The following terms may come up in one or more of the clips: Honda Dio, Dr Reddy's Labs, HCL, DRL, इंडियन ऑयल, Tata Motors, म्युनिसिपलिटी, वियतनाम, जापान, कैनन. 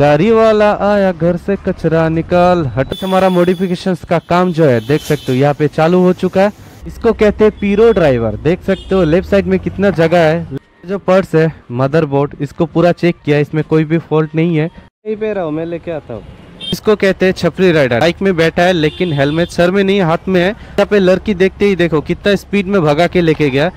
गाड़ी वाला आया घर से कचरा निकाल हट। हमारा मॉडिफिकेशंस का काम जो है देख सकते हो यहाँ पे चालू हो चुका है। इसको कहते हैं पीरो ड्राइवर। देख सकते हो लेफ्ट साइड में कितना जगह है। जो पर्स है मदरबोर्ड इसको पूरा चेक किया, इसमें कोई भी फॉल्ट नहीं है। नहीं पे रहा हूँ मैं, लेके आता हूँ। इसको कहते हैं छपरी राइडर। बाइक में बैठा है लेकिन हेलमेट सर में नहीं हाथ में है। यहाँ पे लड़की देखते ही देखो कितना स्पीड में भगा के लेके गया।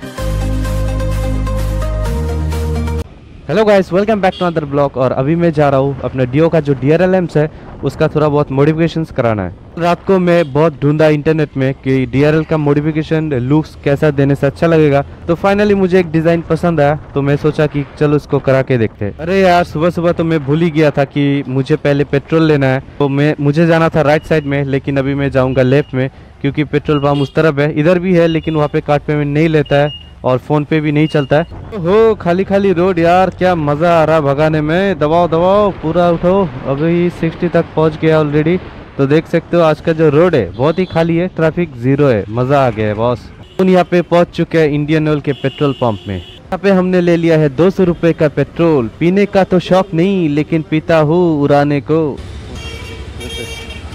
Hello guys, welcome back to other blog. और अभी मैं जा रहा हूँ अपने डीओ का जो DRLMs है उसका थोड़ा बहुत मॉडिफिकेशंस कराना है। रात को मैं बहुत ढूंढा इंटरनेट में कि DRL का मॉडिफिकेशन लुक्स कैसा देने से अच्छा लगेगा, तो फाइनली मुझे एक डिज़ाइन पसंद आया तो मैं सोचा कि चलो इसको करा के देखते हैं। अरे यार सुबह सुबह तो मैं भूल ही गया था कि मुझे पहले पेट्रोल लेना है। तो मुझे जाना था राइट साइड में, लेकिन अभी मैं जाऊँगा लेफ्ट में क्योंकि पेट्रोल पंप उस तरफ है। इधर भी है लेकिन वहाँ पे कार्ड पेमेंट नहीं लेता है और फोन पे भी नहीं चलता है। हो खाली खाली रोड यार, क्या मजा आ रहा भगाने में। दबाओ दबाओ पूरा उठाओ। अभी 60 तक पहुंच गया ऑलरेडी। तो देख सकते हो आज का जो रोड है बहुत ही खाली है, ट्रैफिक जीरो है। मजा आ गया है बॉस। तो यहाँ पे पहुंच चुके हैं इंडियन ऑयल के पेट्रोल पंप में। यहाँ पे हमने ले लिया है 200 रुपये का पेट्रोल। पीने का तो शौक नहीं लेकिन पीता हूँ उड़ाने को।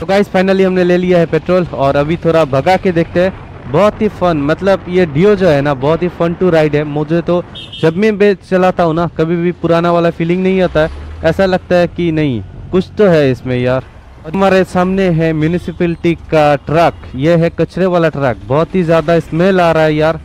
तो गाइस फाइनली हमने ले लिया है पेट्रोल और अभी थोड़ा भगा के देखते हैं। बहुत ही फन, मतलब ये डियो जो है ना बहुत ही फन टू राइड है। मुझे तो जब मैं चलाता हूँ ना कभी भी पुराना वाला फीलिंग नहीं आता है। ऐसा लगता है कि नहीं कुछ तो है इसमें यार। हमारे सामने है म्युनिसिपलिटी का ट्रक, ये है कचरे वाला ट्रक। बहुत ही ज़्यादा स्मेल आ रहा है यार।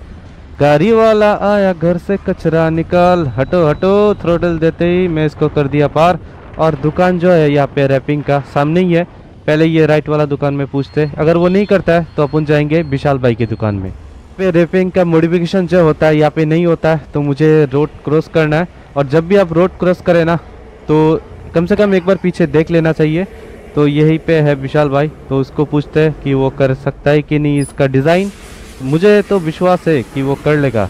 गाड़ी वाला आया घर से कचरा निकाल हटो हटो। थ्रोटल देते ही मैं इसको कर दिया पार। और दुकान जो है यहाँ पे रैपिंग का सामने ही है। पहले ये राइट वाला दुकान में पूछते, अगर वो नहीं करता है तो अपन जाएंगे विशाल भाई की दुकान में। पे रैपिंग का मॉडिफिकेशन जो होता है यहाँ पे नहीं होता है। तो मुझे रोड क्रॉस करना है और जब भी आप रोड क्रॉस करें ना तो कम से कम एक बार पीछे देख लेना चाहिए। तो यही पे है विशाल भाई, तो उसको पूछते हैं कि वो कर सकता है कि नहीं इसका डिज़ाइन। मुझे तो विश्वास है कि वो कर लेगा।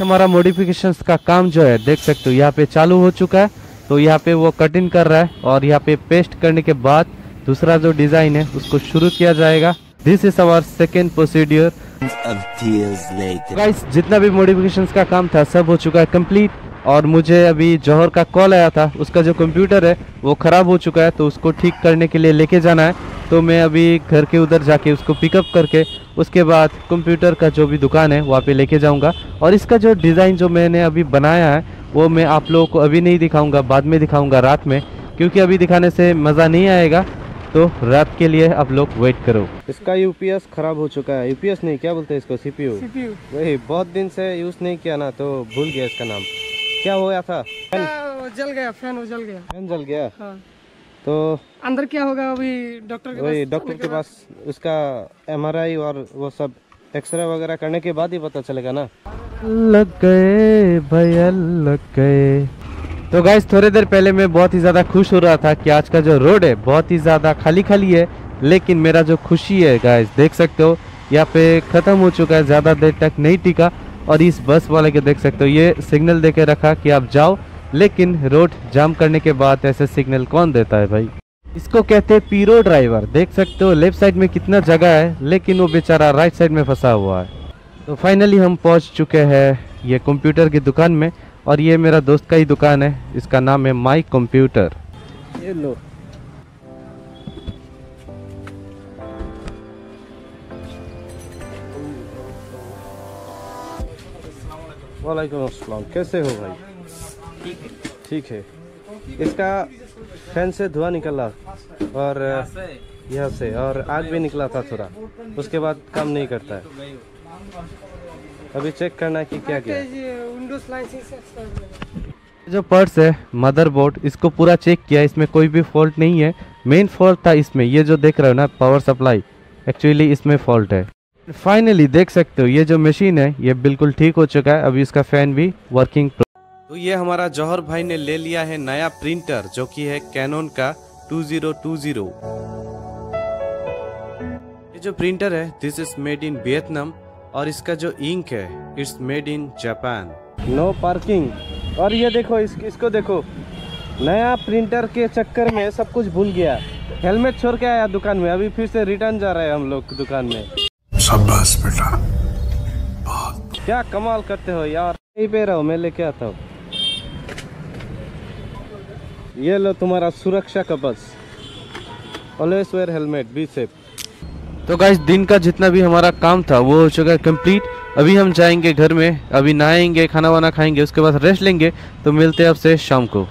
हमारा मॉडिफिकेशन का काम जो है देख सकते हो यहाँ पे चालू हो चुका है। तो यहाँ पे वो कटिंग कर रहा है और यहाँ पे पेस्ट करने के बाद दूसरा जो डिजाइन है उसको शुरू किया जाएगा। This is our second procedure. Guys जितना भी मॉडिफिकेशंस का काम था सब हो चुका है कंप्लीट। और मुझे अभी जौहर का कॉल आया था, उसका जो कंप्यूटर है वो खराब हो चुका है तो उसको ठीक करने के लिए लेके जाना है। तो मैं अभी घर के उधर जाके उसको पिकअप करके उसके बाद कंप्यूटर का जो भी दुकान है वहाँ पे लेके जाऊँगा। और इसका जो डिज़ाइन जो मैंने अभी बनाया है वो मैं आप लोगों को अभी नहीं दिखाऊँगा, बाद में दिखाऊँगा रात में, क्योंकि अभी दिखाने से मज़ा नहीं आएगा। तो रात के लिए आप लोग वेट करो। इसका यूपीएस खराब हो चुका है। यूपीएस नहीं, क्या बोलते हैं इसको, सीपीयू। वही बहुत दिन से यूज नहीं किया ना तो भूल गया इसका नाम। क्या हो गया था? जल गया फैन, वो जल गया फैन, जल गया। हाँ। तो अंदर क्या होगा अभी डॉक्टर के पास उसका MRI और वो सब एक्सरे वगैरह करने के बाद ही पता चलेगा ना। लग गए भैया लग गए। तो गाइस थोड़ी देर पहले मैं बहुत ही ज़्यादा खुश हो रहा था कि आज का जो रोड है बहुत ही ज़्यादा खाली खाली है, लेकिन मेरा जो खुशी है गाइस देख सकते हो यहाँ पे ख़त्म हो चुका है, ज़्यादा देर तक नहीं टिका। और इस बस वाले के देख सकते हो ये सिग्नल दे के रखा कि आप जाओ, लेकिन रोड जाम करने के बाद ऐसे सिग्नल कौन देता है भाई। इसको कहते हैं पीरो ड्राइवर। देख सकते हो लेफ्ट साइड में कितना जगह है लेकिन वो बेचारा राइट साइड में फंसा हुआ है। तो फाइनली हम पहुँच चुके हैं ये कंप्यूटर की दुकान में और ये मेरा दोस्त का ही दुकान है, इसका नाम है माई कंप्यूटर। ये लो। वालेकुम अस्सलाम, कैसे हो भाई? ठीक है। इसका फैन से धुआं निकला और यहाँ से और आग भी निकला था थोड़ा, उसके बाद काम नहीं करता है। अभी चेक करना कि क्या क्या जो पर्स है मदरबोर्ड इसको पूरा चेक किया, इसमें कोई भी फॉल्ट नहीं है। मेन फॉल्ट था इसमें ये जो देख रहे हो ना पावर सप्लाई, एक्चुअली इसमें फॉल्ट है। फाइनली देख सकते हो ये जो मशीन है ये बिल्कुल ठीक हो चुका है, अभी इसका फैन भी वर्किंग। तो ये हमारा जौहर भाई ने ले लिया है नया प्रिंटर जो कि है कैनन का 2020। ये जो प्रिंटर है this is made in वियतनाम और इसका जो इंक है it's made in जापान। No parking. और ये देखो इसको देखो, नया प्रिंटर के चक्कर में सब कुछ भूल गया। हेलमेट छोड़ के आया दुकान में, अभी फिर से रिटर्न जा रहे हैं हम लोग दुकान में। शाबाश बेटा, क्या कमाल करते हो यार। यही पे रहो मैं लेके आता हूँ। ये लो तुम्हारा सुरक्षा कवच, always wear helmet, be safe. तो गाइस दिन का जितना भी हमारा काम था वो हो चुका है कंप्लीट। अभी हम जाएंगे घर में, अभी नहाएंगे, खाना वाना खाएंगे, उसके बाद रेस्ट लेंगे। तो मिलते हैं आपसे शाम को।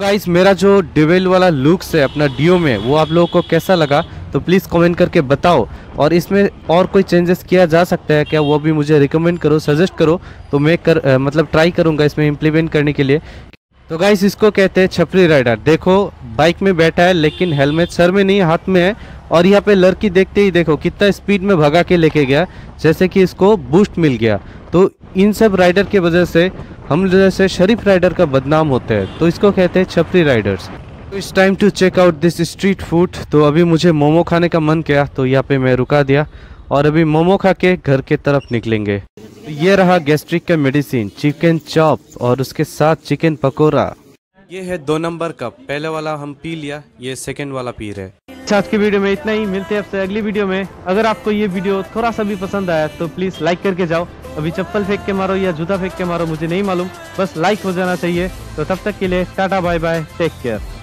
गाइस मेरा जो डिवेल वाला लुक्स है अपना डीओ में, वो आप लोगों को कैसा लगा तो प्लीज़ कमेंट करके बताओ। और इसमें और कोई चेंजेस किया जा सकता है क्या, वो भी मुझे रिकमेंड करो, सजेस्ट करो। तो मैं ट्राई करूँगा इसमें इम्प्लीमेंट करने के लिए। तो गाइस इसको कहते हैं छपरी राइडर। देखो बाइक में बैठा है लेकिन हेलमेट सर में नहीं, हाथ में है। और यहाँ पे लड़की देखते ही देखो कितना स्पीड में भगा के लेके गया, जैसे कि इसको बूस्ट मिल गया। तो इन सब राइडर के वजह से हम जैसे शरीफ राइडर का बदनाम होता है, तो इसको कहते हैं छपरी राइडर्स। तो it's time to check out this street food. तो अभी मुझे मोमो खाने का मन किया तो यहाँ पे मैं रुका दिया और अभी मोमो खा के घर के तरफ निकलेंगे। तो ये रहा गैस्ट्रिक का मेडिसिन, चिकन चॉप और उसके साथ चिकन पकोड़ा। ये है 2 नंबर कप, पहले वाला हम पी लिया, ये सेकंड वाला पी रहे। आज के वीडियो में इतना ही, मिलते हैं आपसे अगली वीडियो में। अगर आपको ये वीडियो थोड़ा सा भी पसंद आया तो प्लीज लाइक करके जाओ। अभी चप्पल फेंक के मारो या जूता फेंक के मारो, मुझे नहीं मालूम, बस लाइक हो जाना चाहिए। तो तब तक के लिए Tata bye bye, take care.